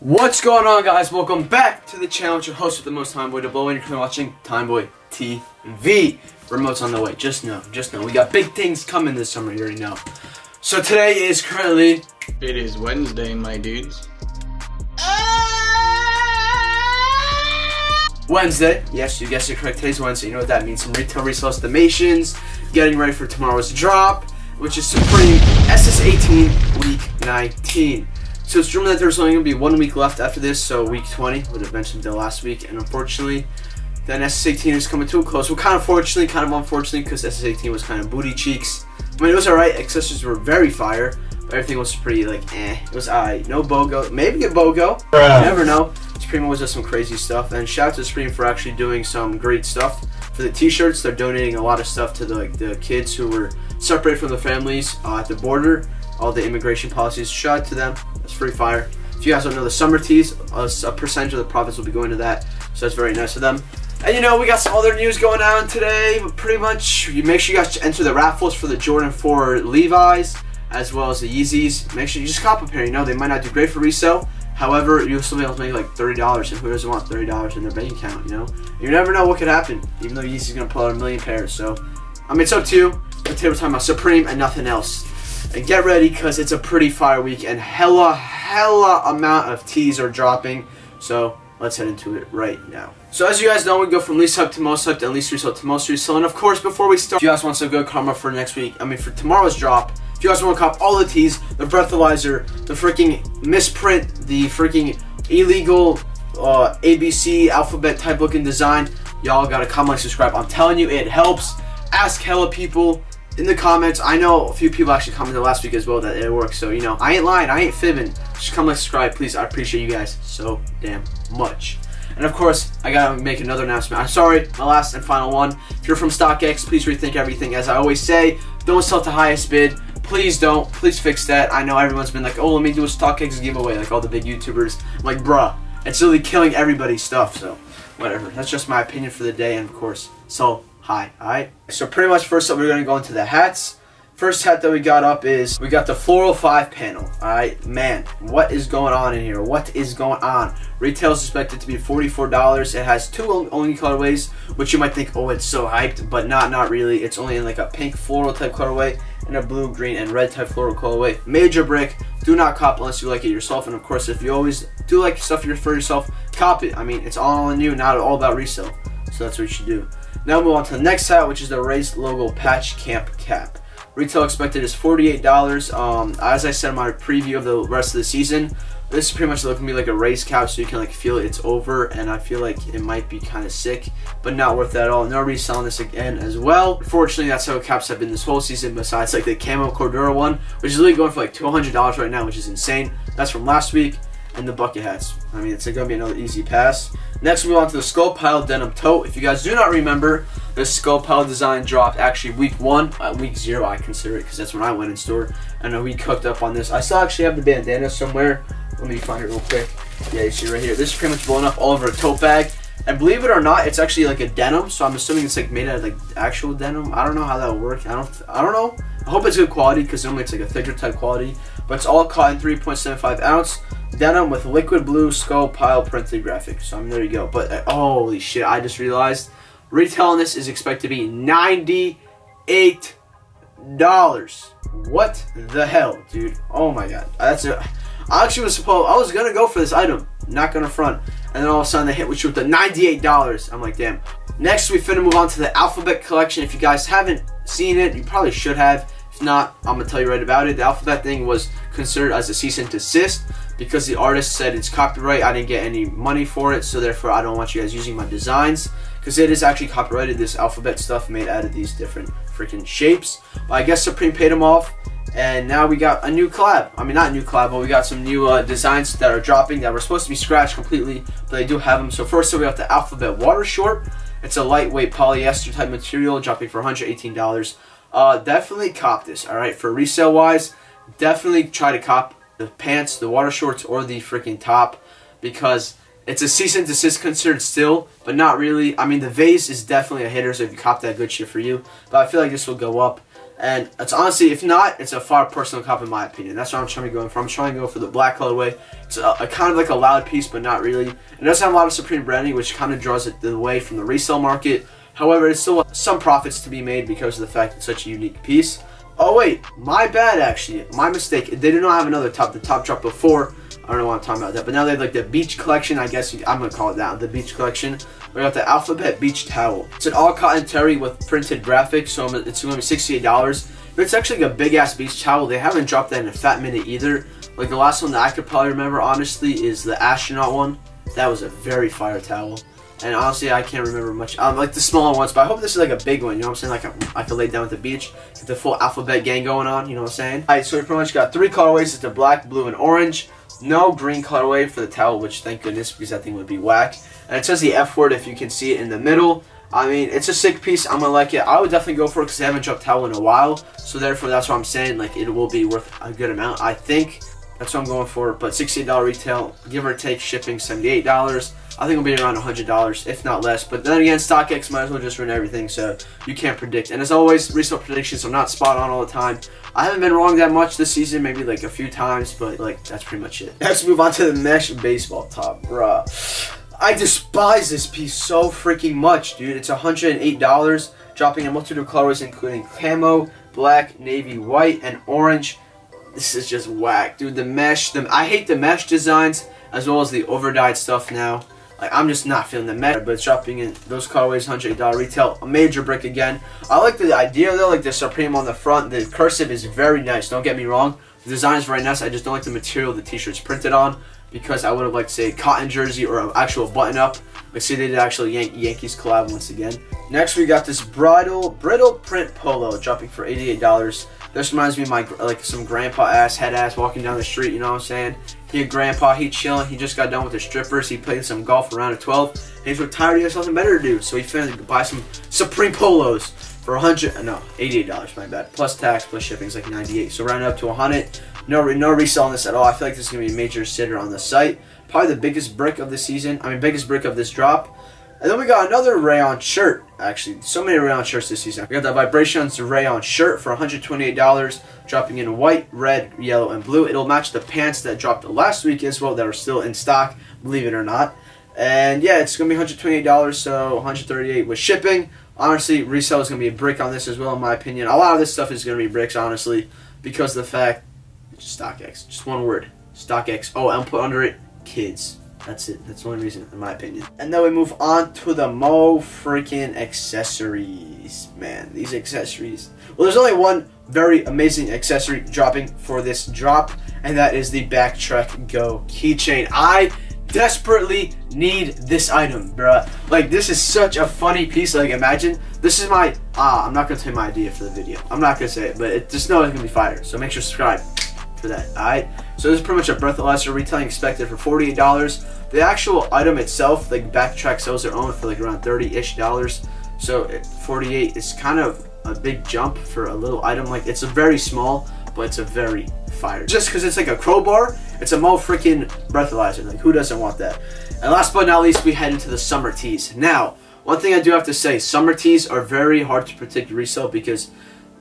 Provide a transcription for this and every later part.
What's going on, guys? Welcome back to the channel. It's your host with the most, Timeboy DeBlow, and you're watching Timeboy TV. Remote's on the way. Just know. We got big things coming this summer, you already know. So today is currently... It is Wednesday, my dudes. Wednesday. Yes, you guessed it correct. Today's Wednesday. You know what that means. Some retail resale estimations, getting ready for tomorrow's drop, which is Supreme SS18 Week 19. So it's rumored that there's only going to be 1 week left after this, so Week 20 would have mentioned the last week, and unfortunately, the SS18 is coming to a close. Well, kind of fortunately, kind of unfortunately, because SS18 was kind of booty cheeks. I mean, it was alright, accessories were very fire, but everything was pretty, like, eh. It was alright. No BOGO. Maybe a BOGO. You never know. Supreme was just some crazy stuff, and shout out to Supreme for actually doing some great stuff. For the t-shirts, they're donating a lot of stuff to the kids who were separated from the families at the border. All the immigration policies, shout out to them. It's free fire. If you guys don't know, the summer tees, a percentage of the profits will be going to that, so that's very nice of them. And you know, we got some other news going on today, but pretty much, you make sure you guys enter the raffles for the Jordan 4 Levi's, as well as the Yeezys. Make sure you just cop a pair, you know, they might not do great for resale. However, you'll still be able to make like $30, and who doesn't want $30 in their bank account, you know? You never know what could happen, even though Yeezy's gonna pull out 1,000,000 pairs, so. I mean, it's up to you. Today we're talking about Supreme and nothing else. And get ready, because it's a pretty fire week and hella amount of tees are dropping. So let's head into it right now. So as you guys know, we go from least hype to most hype and least resale to most resale. And of course, before we start, if you guys want some good karma for for tomorrow's drop, if you guys want to cop all the tees, the breathalyzer, the freaking misprint, the freaking illegal ABC alphabet type looking design, y'all gotta comment, like, subscribe. I'm telling you, it helps. Ask hella people in the comments. I know a few people actually commented last week as well that it works, so you know, I ain't lying, I ain't fibbing. Just come, like, subscribe, please. I appreciate you guys so damn much. And of course, I gotta make another announcement. I'm sorry, my last and final one. If you're from StockX, please rethink everything. As I always say, don't sell to highest bid. Please don't. Please fix that. I know everyone's been like, oh, let me do a StockX giveaway, like all the big YouTubers. I'm like, bruh, it's literally killing everybody's stuff, so whatever. That's just my opinion for the day, and of course, so hi, alright? So pretty much first up, we're going to go into the hats. First hat that we got up is, we got the Floral 5 panel, alright? Man, what is going on in here? What is going on? Retail is expected to be $44. It has two only colorways, which you might think, oh, it's so hyped, but not really. It's only in like a pink floral type colorway and a blue, green, and red type floral colorway. Major brick. Do not cop unless you like it yourself. And of course, if you always do like stuff for yourself, cop it. I mean, it's all on you, not all about resale. So that's what you should do. Now move on to the next hat, which is the raised logo patch camp cap. Retail expected is $48. As I said in my preview of the rest of the season, this is pretty much looking to be like a raised cap, so you can like feel it's over, and I feel like it might be kind of sick, but not worth that at all. No reselling this again as well. Unfortunately, that's how caps have been this whole season, besides like the camo Cordura one, which is really going for like $200 right now, which is insane. That's from last week. And the bucket hats. I mean, it's gonna be another easy pass. Next, we move on to the Skull Pile Denim Tote. If you guys do not remember, this Skull Pile design dropped actually week 0, I consider it, because that's when I went in store. I know we cooked up on this. I still actually have the bandana somewhere. Let me find it real quick. Yeah, you see right here. This is pretty much blown up all over a tote bag. And believe it or not, it's actually like a denim, so I'm assuming it's like made out of like actual denim. I don't know how that'll work. I don't know. I hope it's good quality, because normally it's like a thicker type quality, but it's all cotton, 3.75 ounce. Denim with liquid blue skull pile printed graphic. So I mean, there you go. But holy shit, I just realized retail on this is expected to be $98. What the hell, dude? Oh my god, that's a... I actually was supposed... I was gonna go for this item, not gonna front, and then all of a sudden they hit with you with the $98. I'm like, damn. Next, we finna move on to the Alphabet Collection. If you guys haven't seen it, you probably should have. If not, I'm gonna tell you right about it. The Alphabet thing was considered as a cease and desist, because the artist said it's copyright, I didn't get any money for it, so therefore I don't want you guys using my designs, because it is actually copyrighted, this alphabet stuff made out of these different freaking shapes. But I guess Supreme paid them off, and now we got a new collab. I mean, not a new collab, but we got some new designs that are dropping that were supposed to be scratched completely, but they do have them. So first we got the Alphabet Water Short. It's a lightweight polyester type material, dropping for $118. Definitely cop this, alright? For resale wise, definitely try to cop the pants, the water shorts, or the freaking top, because it's a cease and desist considered still, but not really. I mean, the vase is definitely a hitter, so if you cop that, good shit for you. But I feel like this will go up. And it's honestly, if not, it's a far personal cup in my opinion. That's what I'm trying to go in for. I'm trying to go for the black colorway. It's a kind of like a loud piece, but not really. It doesn't have a lot of Supreme branding, which kind of draws it away from the resale market. However, it's still some profits to be made because of the fact it's such a unique piece. Oh wait, my bad actually. My mistake. They did not have another top. The top dropped before. I don't know why I'm talking about that. But now they have like the beach collection, I guess. I'm going to call it that. The beach collection. We got the Alphabet Beach Towel. It's an all cotton terry with printed graphics. So it's going to be $68. But it's actually like a big ass beach towel. They haven't dropped that in a fat minute either. Like the last one that I could probably remember honestly is the astronaut one. That was a very fire towel. And honestly, I can't remember much. Like the smaller ones, but I hope this is like a big one, you know what I'm saying? Like I could lay down at the beach, get the full alphabet gang going on, you know what I'm saying? Alright, so we pretty much got three colorways. It's a black, blue, and orange. No green colorway for the towel, which thank goodness, because that thing would be whack. And it says the F word if you can see it in the middle. I mean, it's a sick piece. I'm gonna like it. I would definitely go for it because they haven't dropped towel in a while. So therefore, that's what I'm saying. Like it will be worth a good amount, I think. That's what I'm going for. But $68 retail, give or take shipping, $78. I think it'll be around $100, if not less. But then again, StockX might as well just ruin everything, so you can't predict. And as always, resale predictions are not spot on all the time. I haven't been wrong that much this season, maybe like a few times, but like that's pretty much it. Let's move on to the mesh baseball top, bruh. I despise this piece so freaking much, dude. It's $108, dropping in a multitude of colorways, including camo, black, navy, white, and orange. This is just whack, dude. The mesh, I hate the mesh designs as well as the overdyed stuff now. Like, I'm just not feeling the mesh, but shopping in those colorways, $108 retail, a major brick again. I like the idea though, like the Supreme on the front. The cursive is very nice, don't get me wrong. The design is very nice, I just don't like the material the t-shirt's printed on because I would have liked, say, a cotton jersey or an actual button-up. Like, see, they did actually Yankees collab once again. Next, we got this brittle print polo dropping for $88. This reminds me of my, like, some grandpa-ass, head-ass walking down the street, you know what I'm saying? He had grandpa, he chilling, he just got done with the strippers, he played some golf around at 12, and he's retired, he has nothing better to do, so he finally buy some Supreme polos for $88, my bad, plus tax, plus shipping is like $98, so round up to $100. No reselling this at all. I feel like this is going to be a major sitter on the site. Probably the biggest brick of the season, I mean, biggest brick of this drop. And then we got another rayon shirt, actually. So many rayon shirts this season. We got the Vibrations rayon shirt for $128, dropping in white, red, yellow, and blue. It'll match the pants that dropped last week as well that are still in stock, believe it or not. And yeah, it's going to be $128, so $138 with shipping. Honestly, resale is going to be a brick on this as well, in my opinion. A lot of this stuff is going to be bricks, honestly, because of the fact, StockX, just one word, StockX. Oh, and put under it, kids. That's it. That's the only reason, in my opinion. And then we move on to the Mo freaking accessories. Man, these accessories. Well, there's only one very amazing accessory dropping for this drop, and that is the Backtrack Go keychain. I desperately need this item, bruh. Like, this is such a funny piece. Like, imagine. This is my... I'm not going to tell you my idea for the video. I'm not going to say it, but just know it's going to be fire. So make sure to subscribe for that, alright? So this is pretty much a breathalyzer retailing expected for $48. The actual item itself, like Backtrack sells their own for like around $30-ish. So $48 is kind of a big jump for a little item. Like, it's a very small, but it's a very fire. Just because it's like a crowbar, it's a Mo freaking breathalyzer. Like, who doesn't want that? And last but not least, we head into the summer tees. Now, one thing I do have to say, summer tees are very hard to predict resale because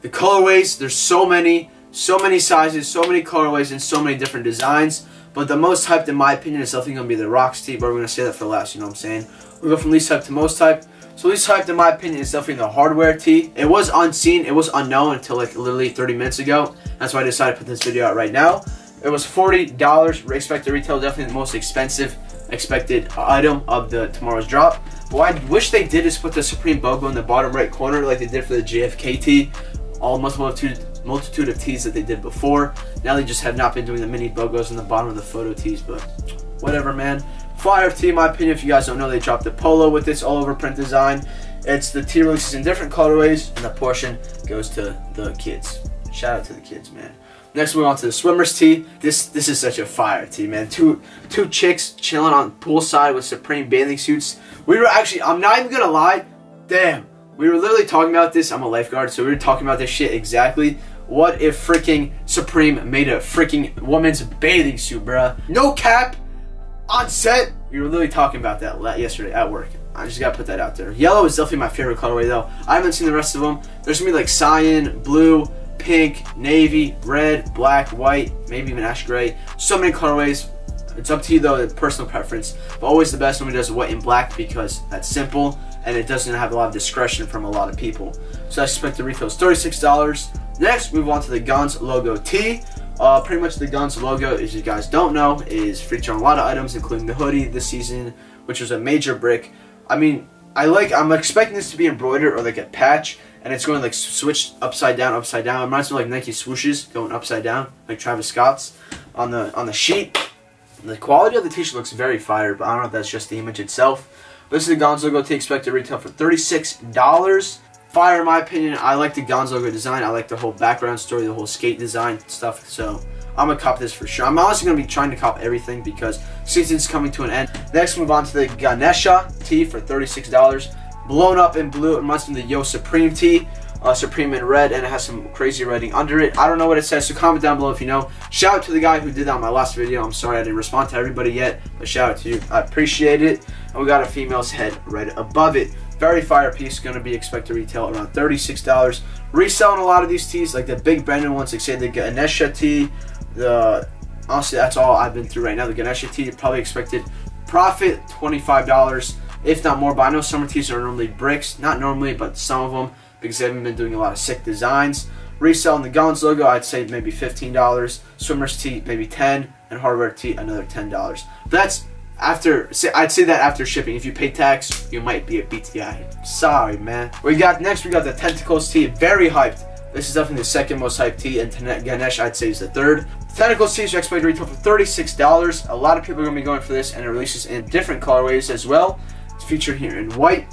the colorways, there's so many sizes, so many colorways, and so many different designs. But the most hyped, in my opinion, is definitely going to be the Rocks tee, but we're going to say that for last, you know what I'm saying? We'll go from least hyped to most hyped. So least hyped, in my opinion, is definitely the hardware tee. It was unseen, it was unknown until like literally 30 minutes ago. That's why I decided to put this video out right now. It was $40, expected retail, definitely the most expensive expected item of the tomorrow's drop. But what I wish they did is put the Supreme logo in the bottom right corner like they did for the JFK tee. Almost multitude of tees that they did before. Now they just have not been doing the mini bogos in the bottom of the photo tees, but whatever, man. Fire tee, in my opinion. If you guys don't know, they dropped the polo with this all over print design. It's the tee releases in different colorways, and the portion goes to the kids. Shout out to the kids, man. Next, we move on to the swimmer's tee. This is such a fire tee, man. Two chicks chilling on poolside with Supreme bathing suits. We were actually, I'm not even gonna lie, damn, we were literally talking about this. I'm a lifeguard, so we were talking about this shit exactly. What if freaking Supreme made a freaking woman's bathing suit, bruh? No cap, on set. We were literally talking about that yesterday at work. I just gotta put that out there. Yellow is definitely my favorite colorway though. I haven't seen the rest of them. There's gonna be like cyan, blue, pink, navy, red, black, white, maybe even ash gray. So many colorways. It's up to you though, the personal preference. But always the best when we does white and black because that's simple and it doesn't have a lot of discretion from a lot of people. So I spent the refills $36. Next, move on to the Gonz logo tee. Pretty much the Gonz logo, as you guys don't know, is featured on a lot of items, including the hoodie this season, which was a major brick. I mean, I'm expecting this to be embroidered or like a patch, and it's going to like switch upside down. It reminds me of like Nike swooshes going upside down, like Travis Scott's on the sheet. The quality of the t-shirt looks very fire, but I don't know if that's just the image itself. But this is the Gonz logo tee, expected retail for $36. Fire in my opinion. I like the Gonz logo design. I like the whole background story, the whole skate design stuff. So I'm gonna cop this for sure. I'm honestly gonna be trying to cop everything because season's coming to an end. Next, move on to the Ganesha tee for $36. Blown up in blue. It reminds me of the Yo Supreme tee. Supreme in red, and it has some crazy writing under it. I don't know what it says, so comment down below if you know. Shout out to the guy who did that on my last video. I'm sorry I didn't respond to everybody yet, but shout out to you. I appreciate it. And we got a female's head right above it. Very fire piece, gonna be expected retail around $36. Reselling a lot of these tees, like the big branded ones, like say the Ganesha tee. Honestly, that's all I've been through right now. The Ganesha tee, probably expected profit $25, if not more. But I know summer tees are normally bricks, not normally, but some of them, because they haven't been doing a lot of sick designs. Reselling the Gonz logo, I'd say maybe $15. Swimmer's tee, maybe $10. And hardware tee, another $10. That's after, I'd say that after shipping. If you pay tax, you might be a BTI. Sorry, man. Next we got the Tentacles tee, very hyped. This is definitely the second most hyped tee, and Ganesh, I'd say, is the third. Tentacles tees are expected to retail for $36. A lot of people are gonna be going for this, and it releases in different colorways as well. It's featured here in white.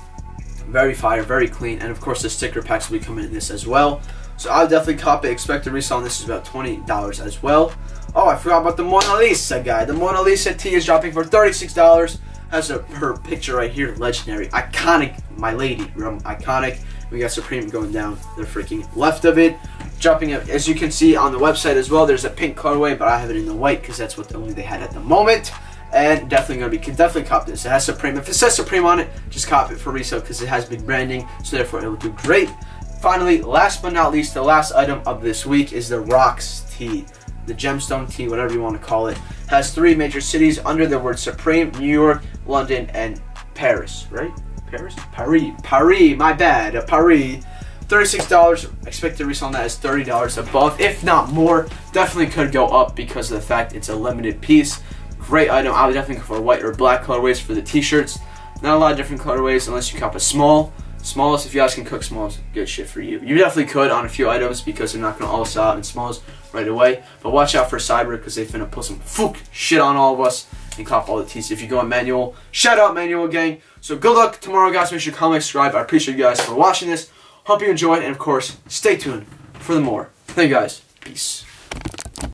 Very fire, very clean, and of course the sticker packs will be coming in this as well. So I'll definitely cop it. Expect to resell on this is about $20 as well. Oh, I forgot about the Mona Lisa guy. The Mona Lisa tee is dropping for $36. Has her picture right here, legendary, iconic, my lady, iconic. We got Supreme going down the freaking left of it. Dropping it, as you can see on the website as well. There's a pink colorway, but I have it in the white because that's what only they had at the moment. And can definitely cop this. It has Supreme. If it says Supreme on it, just cop it for resale because it has big branding, so therefore it will do great. Finally, last but not least, the last item of this week is the Rocks tee, the gemstone tee, whatever you want to call it. It has three major cities under the word Supreme: New York, London, and Paris. Right? Paris? Paris. My bad. Paris. $36. Expected resale on that is $30 above, if not more. Definitely could go up because of the fact it's a limited piece. Great item. I would definitely go for white or black colorways for the t-shirts. Not a lot of different colorways unless you cop a small. Smalls, if you guys can cook smalls, good shit for you. You definitely could on a few items because they're not going to all sell out in smalls right away. But watch out for Cyber because they finna put some fuck shit on all of us and cop all the tees. If you go on manual, shout out manual gang. So good luck tomorrow, guys. Make sure you comment, subscribe. I appreciate you guys for watching this. Hope you enjoyed, and of course, stay tuned for the more. Thank you guys. Peace.